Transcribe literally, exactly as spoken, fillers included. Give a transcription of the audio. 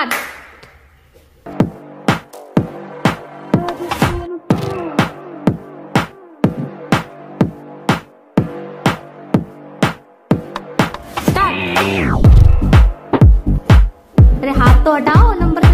Start. They have to down number.